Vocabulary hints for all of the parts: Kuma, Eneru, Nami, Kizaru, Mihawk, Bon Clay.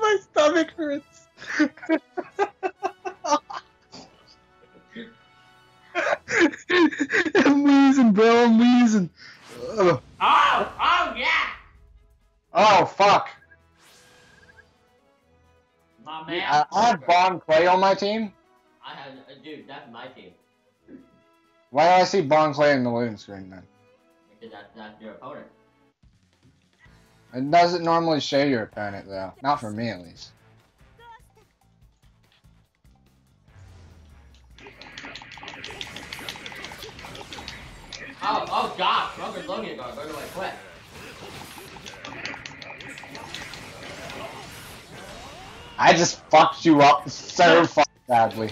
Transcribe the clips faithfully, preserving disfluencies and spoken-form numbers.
My stomach hurts. I'm wheezing, bro. I'm wheezing. Oh, oh, yeah. Oh, fuck. My man. I, I have Bon Clay on my team. I have, dude, that's my team. Why do I see Bon Clay in the loon screen then? Because that's, that's your opponent. It doesn't normally show your opponent though. Not for me at least. Oh, oh god, Roker's Logan going, go away quick. I just fucked you up so fucking badly.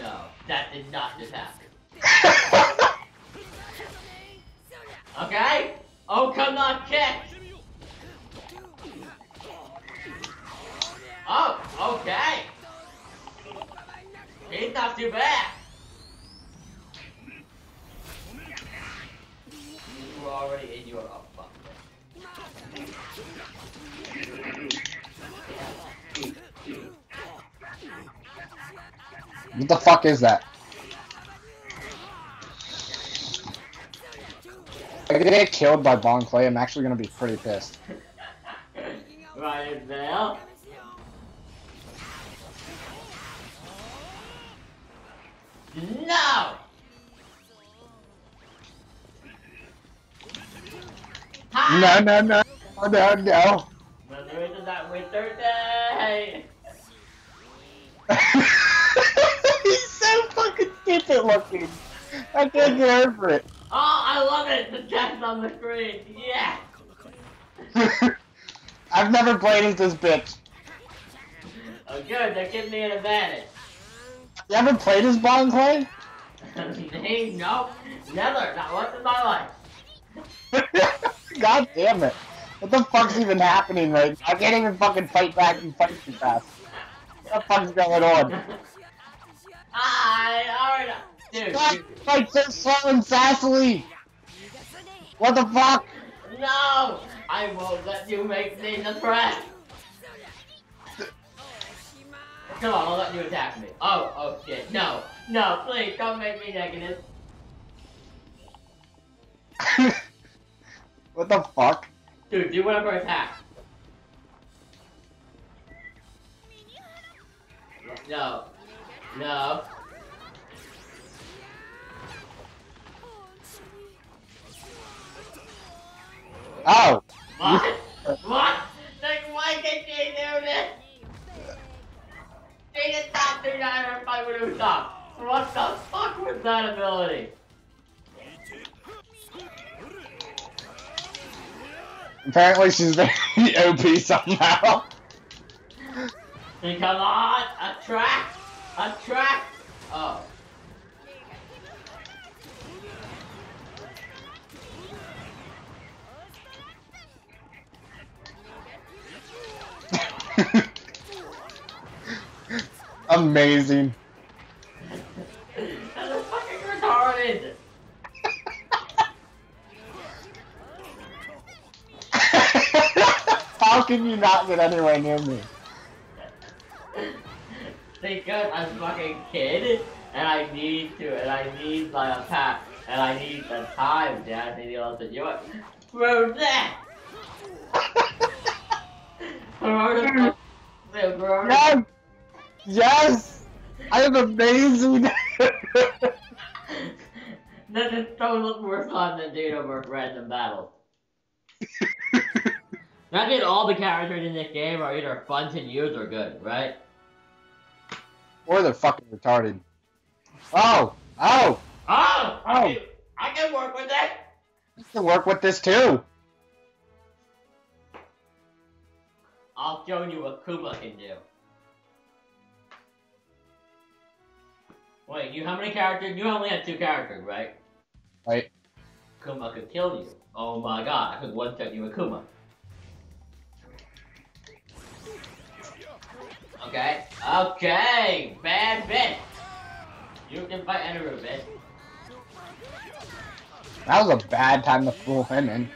No, that did not just happen. Okay? Oh, come on, kick! Oh, okay! He's not too bad! You were already in your up bucket. What the fuck is that? If I get killed by Bon Clay, I'm actually gonna be pretty pissed. Right now? No! Hi. No, no, no, no, no. But the reason that we're Thursday! He's so fucking stupid looking. I can't get over it. Oh, I love it! The text on the screen! Yeah! I've never played as this bitch. Oh good, they're giving me an advantage. You ever played as Bon Clay? No, never, not once in my life. God damn it. What the fuck's even happening right now? I can't even fucking fight back and fight too fast. What the fuck's going on? I already. Dude. God, fight so slow and sassily! What the fuck? No! I won't let you make me the threat! Come on, I'll let you attack me. Oh, oh shit. No, no, please, don't make me negative. What the fuck? Dude, do whatever attack. No. No. Oh! What? What? Like, why did they do this? They did not do that if I would have stopped. What the fuck was that ability? Apparently she's very O P somehow. Come on! Attract! Attract! Oh. Amazing. That's a fucking retarded. How can you not get anywhere near me? Because I'm fucking kid, and I need to, and I need like a path, and I need the time, Dad. Maybe I'll do it. Throw that. Throw that. Yes! I am amazing! That just don't look worse on than doing over random battles. I mean, all the characters in this game are either fun to use or good, right? Or they're fucking retarded. Oh! Oh! Oh! Oh! Dude, I can work with that! I can work with this too! I'll show you what Kuma can do. Wait, you how many characters? You only had two characters, right? Right. Kuma could kill you. Oh my god, I could one shot you with Kuma. Okay, Okay, bad bit. You can fight Eneru, bitch. That was a bad time to fool him in.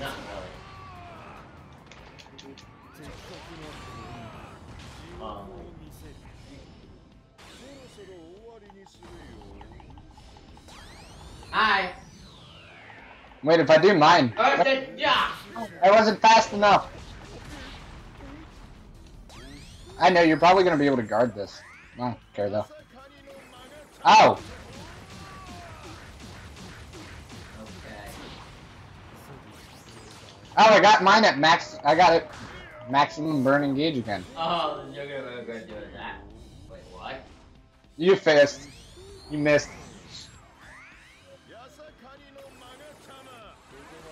Not really. Um. Hi. Wait, if I do mine. First it, yeah. I wasn't fast enough. I know, you're probably going to be able to guard this. I don't care though. Oh! Oh, I got mine at max. I got it. Maximum burning gauge again. Oh, you're gonna go do that. Wait, what? You fist. You missed.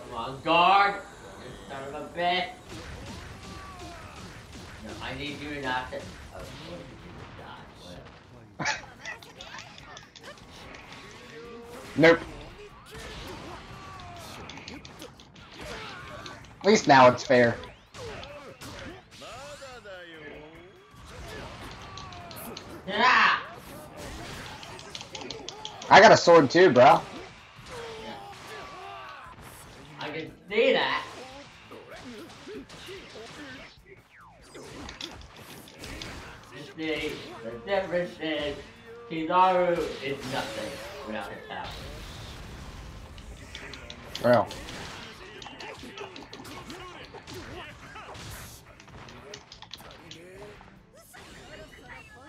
Come on, guard. You son of a bitch. No, I need you not to. Oh, you not. Nope. At least now it's fair. Yeah. I got a sword too, bro. Yeah. I can see that. You see, the difference is Kizaru is nothing without his power. Well.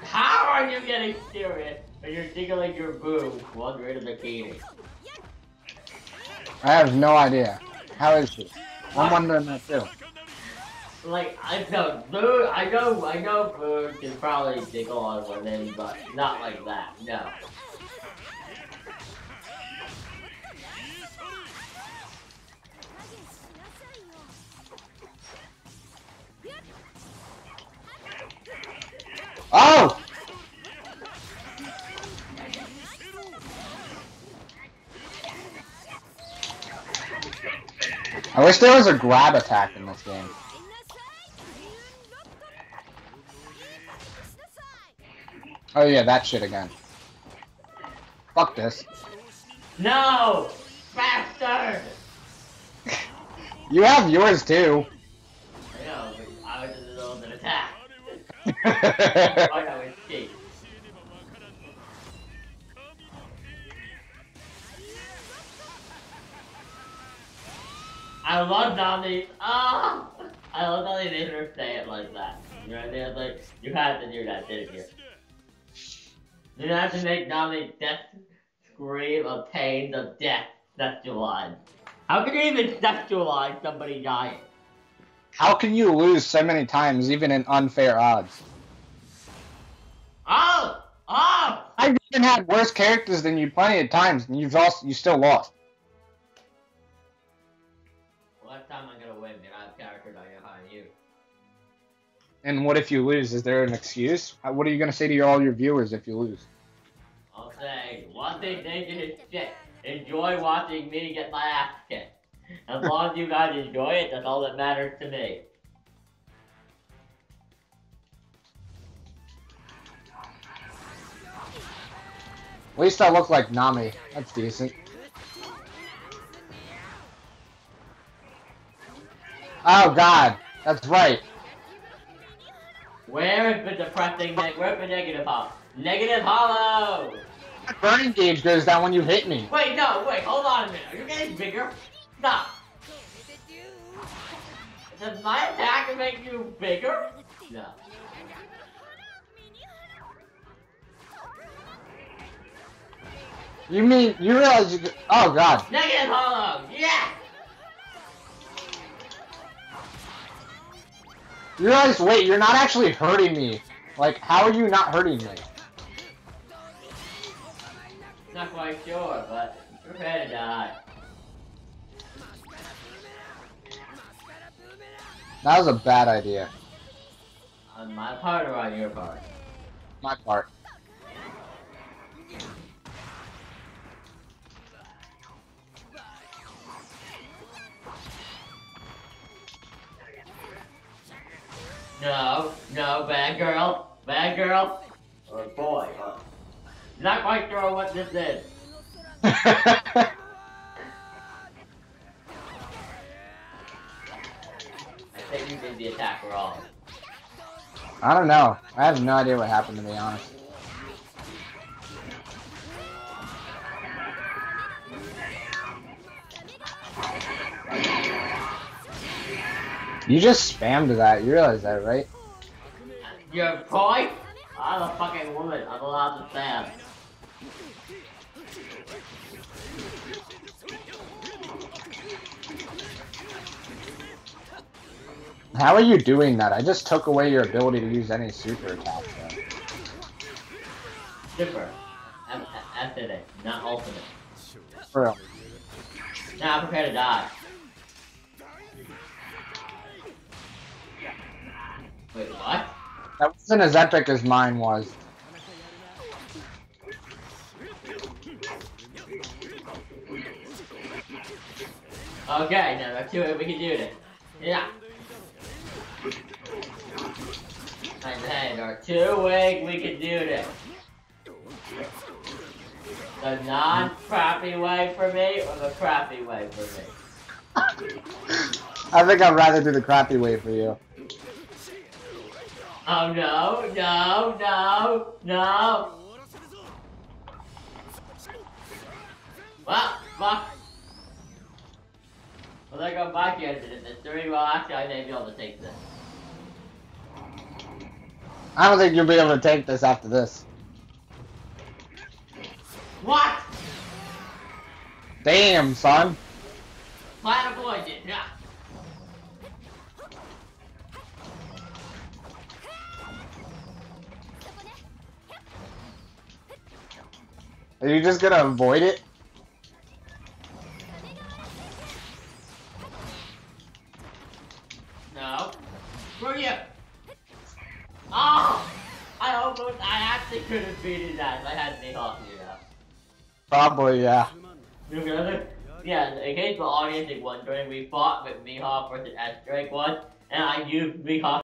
How are you getting serious when you're tickling your boob while you're in a bikini? I have no idea. How is this? I'm wondering that too. Like, I know boob, I know, I know boob can probably tickle on women, but not like that, no. Oh! I wish there was a grab attack in this game. Oh yeah, that shit again. Fuck this. No! Faster! You have yours too. I know, but I was just a little bit attacked. I know it's cheap. I love Nami. Ah, oh, I love Nami made her say it like that. You know what I mean? Like, you had to do that, didn't you? You didn't have to make Nami death scream of pain of death sexualized. How can you even sexualize somebody dying? How can you lose so many times, even in unfair odds? Oh! Oh! I've even had worse characters than you plenty of times, and you've lost, you still lost. Well, that time I'm gonna win, and I have characters I know how to use. And what if you lose? Is there an excuse? What are you gonna say to your, all your viewers if you lose? I'll say, one thing they did is shit. Enjoy watching me get my ass kicked. As long as you guys enjoy it, that's all that matters to me. At least I look like Nami. That's decent. Oh god, that's right. Where is the depressing neg- where's the negative hollow? Negative hollow! My burning gauge goes down when you hit me. Wait, no, wait, hold on a minute. Are you getting bigger? Stop! Does my attack make you bigger? No. You mean, you realize you could, oh god. Negative hollow! Yeah! You realize, wait, you're not actually hurting me. Like, how are you not hurting me? Not quite sure, but prepare to die. That was a bad idea. On my part or on your part? My part. No, no, bad girl. Bad girl or boy, huh? Not quite sure what this is. I think you did the attack wrong. I don't know. I have no idea what happened, to be honest. You just spammed that. You realize that, right? Your boy? I'm a fucking woman. I'm allowed to spam. How are you doing that? I just took away your ability to use any super attack. Super. After that, not ultimate. For real. Nah, I'm prepared to die. Wait, what? That wasn't as epic as mine was. Okay, now let's see what we can do then. Yeah. And then our two way we can do this. The non-crappy way for me or the crappy way for me? I think I'd rather do the crappy way for you. Oh no, no, no, no. Well, fuck. Well, there go my character in this three. Well, actually, I may be able to take this. I don't think you'll be able to take this after this. What? Damn, son. Might avoid it, yeah. Are you just gonna avoid it? No. Screw you! Oh! I almost, I actually could have beaten that if I had Mihawk, you know. Probably, yeah. You know, yeah, in case the audience is wondering, we fought with Mihawk versus S Drake one, and I used Mihawk.